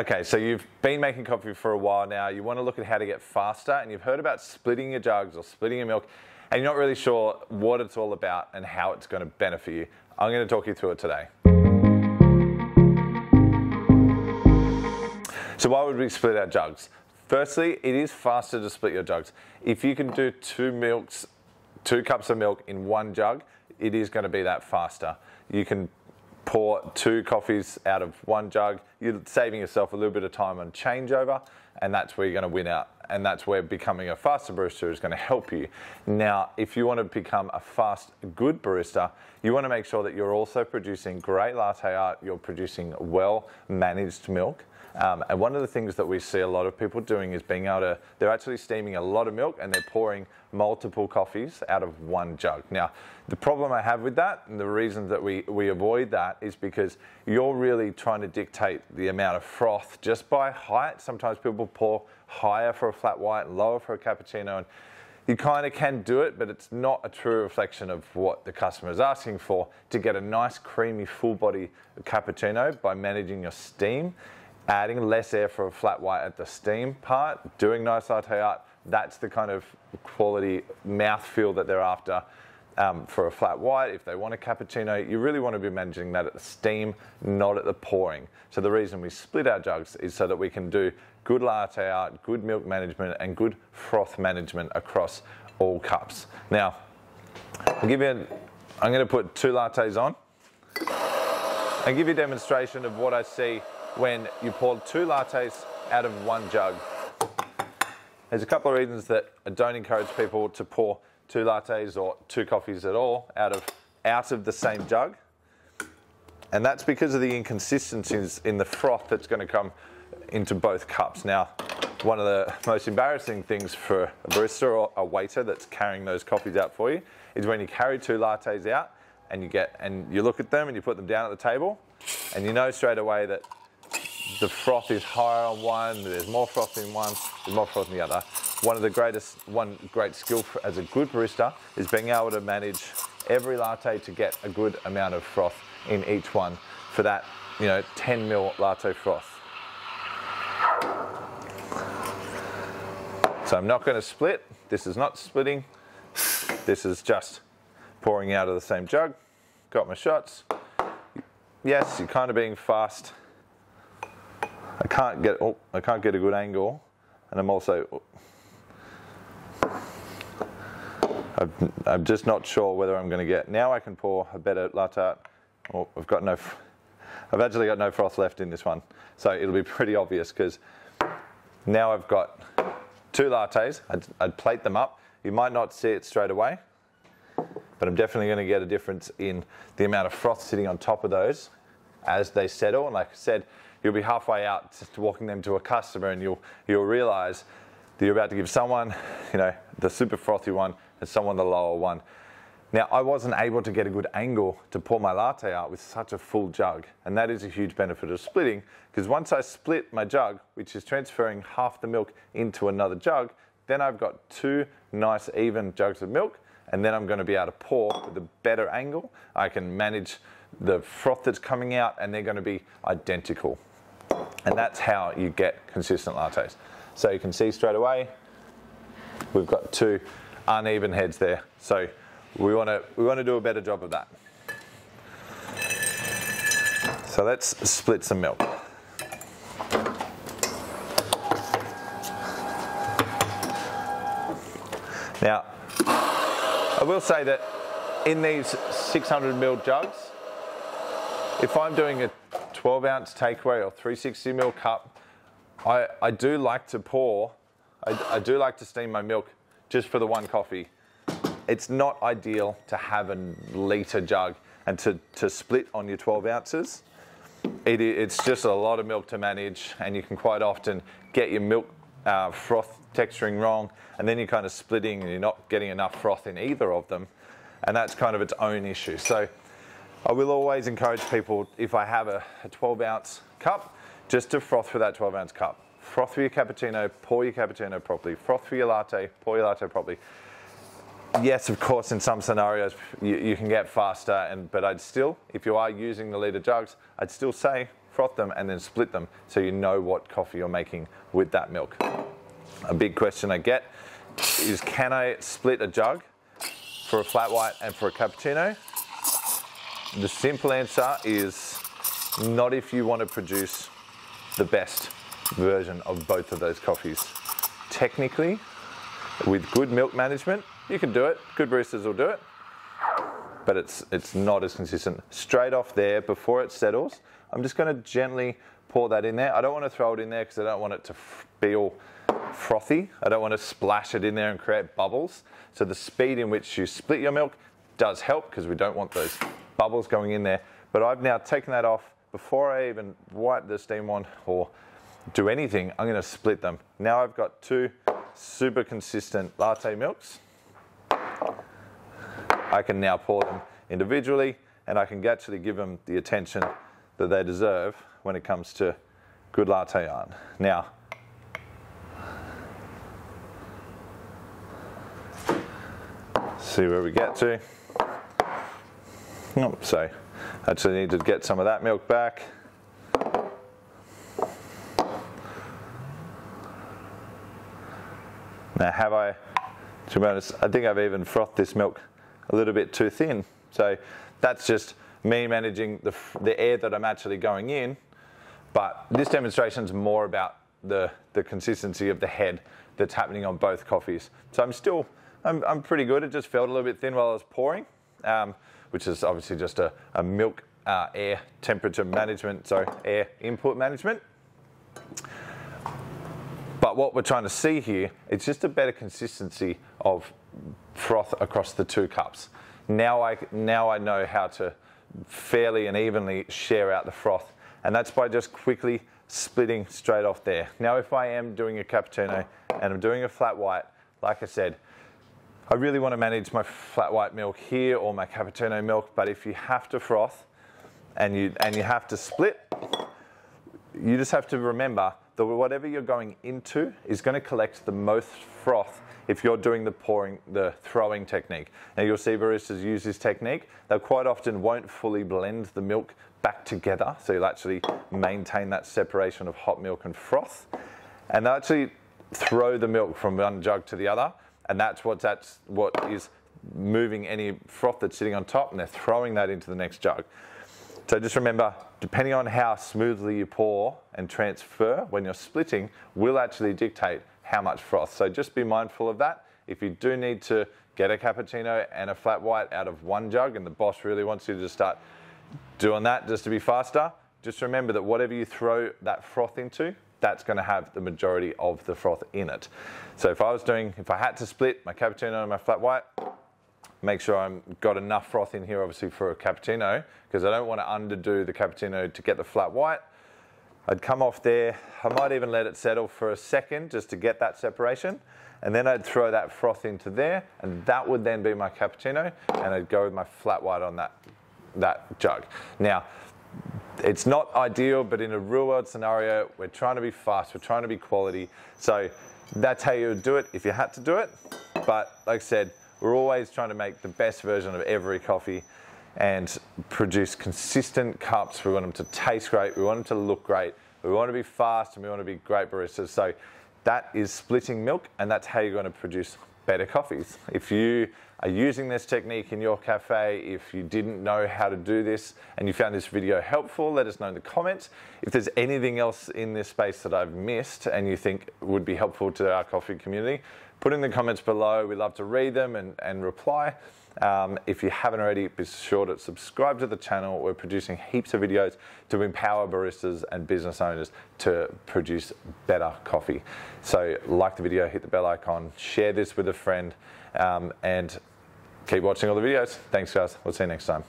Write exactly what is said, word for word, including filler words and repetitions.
Okay, so you've been making coffee for a while now. You want to look at how to get faster, and you've heard about splitting your jugs or splitting your milk, and you're not really sure what it's all about and how it's going to benefit you. I'm going to talk you through it today. So why would we split our jugs? Firstly, it is faster to split your jugs. If you can do two milks, two cups of milk in one jug, it is going to be that faster. You can pour two coffees out of one jug. You're saving yourself a little bit of time on changeover, and that's where you're going to win out, and that's where becoming a faster barista is going to help you. Now, if you want to become a fast, good barista, you want to make sure that you're also producing great latte art, you're producing well-managed milk. Um, and one of the things that we see a lot of people doing is being able to, they're actually steaming a lot of milk and they're pouring multiple coffees out of one jug. Now, the problem I have with that, and the reason that we, we avoid that, is because you're really trying to dictate the amount of froth just by height. Sometimes people pour higher for a flat white, lower for a cappuccino, and you kind of can do it, but it's not a true reflection of what the customer is asking for to get a nice, creamy, full-body cappuccino by managing your steam. Adding less air for a flat white at the steam part, doing nice latte art, that's the kind of quality mouthfeel that they're after um, for a flat white. If they want a cappuccino, you really want to be managing that at the steam, not at the pouring. So the reason we split our jugs is so that we can do good latte art, good milk management, and good froth management across all cups. Now, I'll give you a, I'm going to put two lattes on and give you a demonstration of what I see when you pour two lattes out of one jug. There's a couple of reasons that I don't encourage people to pour two lattes or two coffees at all out of, out of the same jug. And that's because of the inconsistencies in the froth that's going to come into both cups. Now, one of the most embarrassing things for a barista or a waiter that's carrying those coffees out for you is when you carry two lattes out and you, get, and you look at them and you put them down at the table and you know straight away that the froth is higher on one, there's more froth in one, there's more froth in the other. One of the greatest, one great skill for, as a good barista is being able to manage every latte to get a good amount of froth in each one for that, you know, ten mil latte froth. So I'm not going to split. This is not splitting. This is just pouring out of the same jug. Got my shots. Yes, you're kind of being fast. I can't get oh, I can't get a good angle, and I'm also oh, I'm, I'm just not sure whether I'm going to get. Now I can pour a better latte art. Oh, I've got no, I've actually got no froth left in this one, so it'll be pretty obvious because now I've got two lattes. I'd, I'd plate them up. You might not see it straight away, but I'm definitely going to get a difference in the amount of froth sitting on top of those as they settle. And like I said, you'll be halfway out to walking them to a customer, and you'll you'll realize that you're about to give someone, you know, the super frothy one and someone the lower one. Now, I wasn't able to get a good angle to pour my latte out with such a full jug, and that is a huge benefit of splitting, because once I split my jug, which is transferring half the milk into another jug, then I've got two nice even jugs of milk, and then I'm going to be able to pour with a better angle. I can manage the froth that's coming out, and they're going to be identical. And that's how you get consistent lattes. So you can see straight away, we've got two uneven heads there. So we want to we want to do a better job of that. So let's split some milk. Now, I will say that in these six hundred mil jugs, if I'm doing a twelve ounce takeaway or three sixty mil cup, I, I do like to pour, I, I do like to steam my milk just for the one coffee. It's not ideal to have a litre jug and to, to split on your twelve ounces. It, it's just a lot of milk to manage, and you can quite often get your milk uh, froth texturing wrong, and then you're kind of splitting and you're not getting enough froth in either of them, and that's kind of its own issue. So I will always encourage people, if I have a twelve ounce cup, just to froth for that twelve ounce cup. Froth for your cappuccino, pour your cappuccino properly. Froth for your latte, pour your latte properly. Yes, of course, in some scenarios you, you can get faster, and but I'd still, if you are using the litre jugs, I'd still say froth them, and then split them so you know what coffee you're making with that milk. A big question I get is, can I split a jug for a flat white and for a cappuccino? The simple answer is not if you want to produce the best version of both of those coffees. Technically, with good milk management, you can do it. Good baristas will do it, but it's, it's not as consistent. Straight off there, before it settles, I'm just going to gently pour that in there. I don't want to throw it in there because I don't want it to be all frothy. I don't want to splash it in there and create bubbles. So the speed in which you split your milk does help, because we don't want those bubbles going in there. But I've now taken that off. Before I even wipe the steam on or do anything, I'm going to split them. Now I've got two super consistent latte milks. I can now pour them individually, and I can actually give them the attention that they deserve when it comes to good latte art. Now, see where we get to. Oh, sorry, actually need to get some of that milk back. Now, have I, to be honest, I think I've even frothed this milk a little bit too thin. So that's just me managing the, the air that I'm actually going in. But this demonstration is more about the, the consistency of the head that's happening on both coffees. So I'm still, I'm, I'm pretty good. It just felt a little bit thin while I was pouring, um, which is obviously just a, a milk uh, air temperature management, sorry, air input management. But what we're trying to see here, it's just a better consistency of froth across the two cups. Now I, now I know how to fairly and evenly share out the froth, and that's by just quickly splitting straight off there. Now, if I am doing a cappuccino and I'm doing a flat white, like I said, I really want to manage my flat white milk here or my cappuccino milk, but if you have to froth and you, and you have to split, you just have to remember that whatever you're going into is going to collect the most froth if you're doing the pouring, the throwing technique. Now, you'll see baristas use this technique. They quite often won't fully blend the milk back together, so you'll actually maintain that separation of hot milk and froth. And they'll actually throw the milk from one jug to the other, and that's what, that's what is moving any froth that's sitting on top, and they're throwing that into the next jug. So just remember, depending on how smoothly you pour and transfer when you're splitting will actually dictate how much froth. So just be mindful of that. If you do need to get a cappuccino and a flat white out of one jug and the boss really wants you to just start doing that just to be faster, just remember that whatever you throw that froth into, that's going to have the majority of the froth in it. So if I was doing, if I had to split my cappuccino and my flat white, make sure I've got enough froth in here, obviously, for a cappuccino, because I don't want to underdo the cappuccino to get the flat white. I'd come off there. I might even let it settle for a second just to get that separation. And then I'd throw that froth into there, and that would then be my cappuccino, and I'd go with my flat white on that, that jug. Now, it's not ideal, but in a real world scenario, we're trying to be fast, we're trying to be quality. So that's how you would do it if you had to do it. But like I said, we're always trying to make the best version of every coffee and produce consistent cups. We want them to taste great. We want them to look great. We want to be fast, and we want to be great baristas. So that is splitting milk, and that's how you're going to produce better coffees. If you are using this technique in your cafe, if you didn't know how to do this and you found this video helpful, let us know in the comments. If there's anything else in this space that I've missed and you think would be helpful to our coffee community, put in the comments below. We love to read them and, and reply. Um, if you haven't already, be sure to subscribe to the channel. We're producing heaps of videos to empower baristas and business owners to produce better coffee. So like the video, hit the bell icon, share this with a friend, um, and keep watching all the videos. Thanks, guys. We'll see you next time.